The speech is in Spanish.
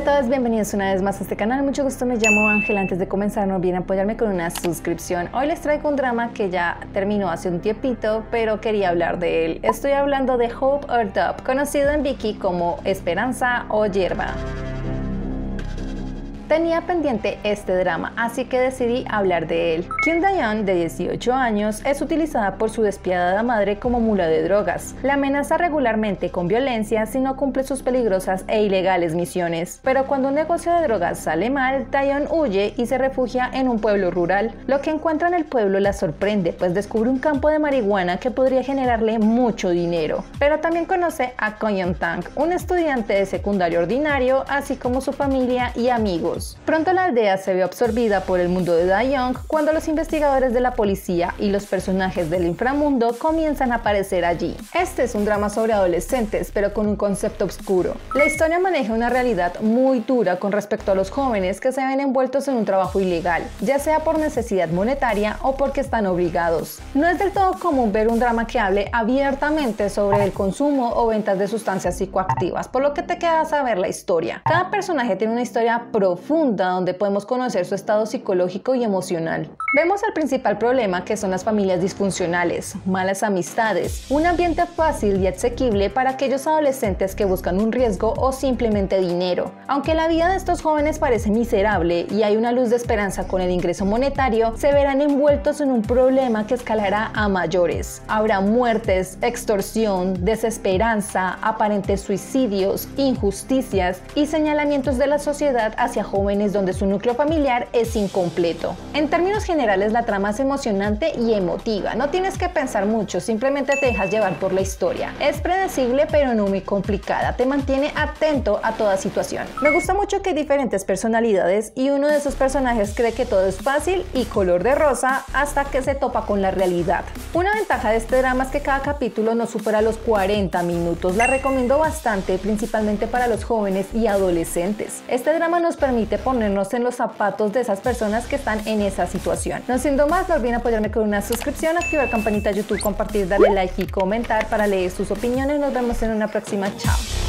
a todos, bienvenidos una vez más a este canal. Mucho gusto, me llamo Ángela. Antes de comenzar, no olviden apoyarme con una suscripción. Hoy les traigo un drama que ya terminó hace un tiempito, pero quería hablar de él. Estoy hablando de Hope or Dope, conocido en Viki como Esperanza o Hierba. Tenía pendiente este drama, así que decidí hablar de él. Kim Da-yeon, de 18 años, es utilizada por su despiadada madre como mula de drogas. La amenaza regularmente con violencia si no cumple sus peligrosas e ilegales misiones. Pero cuando un negocio de drogas sale mal, Da-yeon huye y se refugia en un pueblo rural. Lo que encuentra en el pueblo la sorprende, pues descubre un campo de marihuana que podría generarle mucho dinero. Pero también conoce a Kwon Young-taek, un estudiante de secundario ordinario, así como su familia y amigos. Pronto la aldea se vio absorbida por el mundo de Da-yeon cuando los investigadores de la policía y los personajes del inframundo comienzan a aparecer allí. Este es un drama sobre adolescentes, pero con un concepto oscuro. La historia maneja una realidad muy dura con respecto a los jóvenes que se ven envueltos en un trabajo ilegal, ya sea por necesidad monetaria o porque están obligados. No es del todo común ver un drama que hable abiertamente sobre el consumo o ventas de sustancias psicoactivas, por lo que te queda saber la historia. Cada personaje tiene una historia profunda donde podemos conocer su estado psicológico y emocional. Vemos el principal problema, que son las familias disfuncionales, malas amistades, un ambiente fácil y asequible para aquellos adolescentes que buscan un riesgo o simplemente dinero. Aunque la vida de estos jóvenes parece miserable y hay una luz de esperanza con el ingreso monetario, se verán envueltos en un problema que escalará a mayores. Habrá muertes, extorsión, desesperanza, aparentes suicidios, injusticias y señalamientos de la sociedad hacia jóvenes donde su núcleo familiar es incompleto. En términos generales, la trama es emocionante y emotiva. No tienes que pensar mucho, simplemente te dejas llevar por la historia. Es predecible pero no muy complicada, te mantiene atento a toda situación. Me gusta mucho que hay diferentes personalidades y uno de esos personajes cree que todo es fácil y color de rosa hasta que se topa con la realidad. Una ventaja de este drama es que cada capítulo no supera los 40 minutos. La recomiendo bastante, principalmente para los jóvenes y adolescentes. Este drama nos permite ponernos en los zapatos de esas personas que están en esa situación. No siendo más, no olviden apoyarme con una suscripción, activar campanita de YouTube, compartir, darle like y comentar para leer sus opiniones. Nos vemos en una próxima. Chao.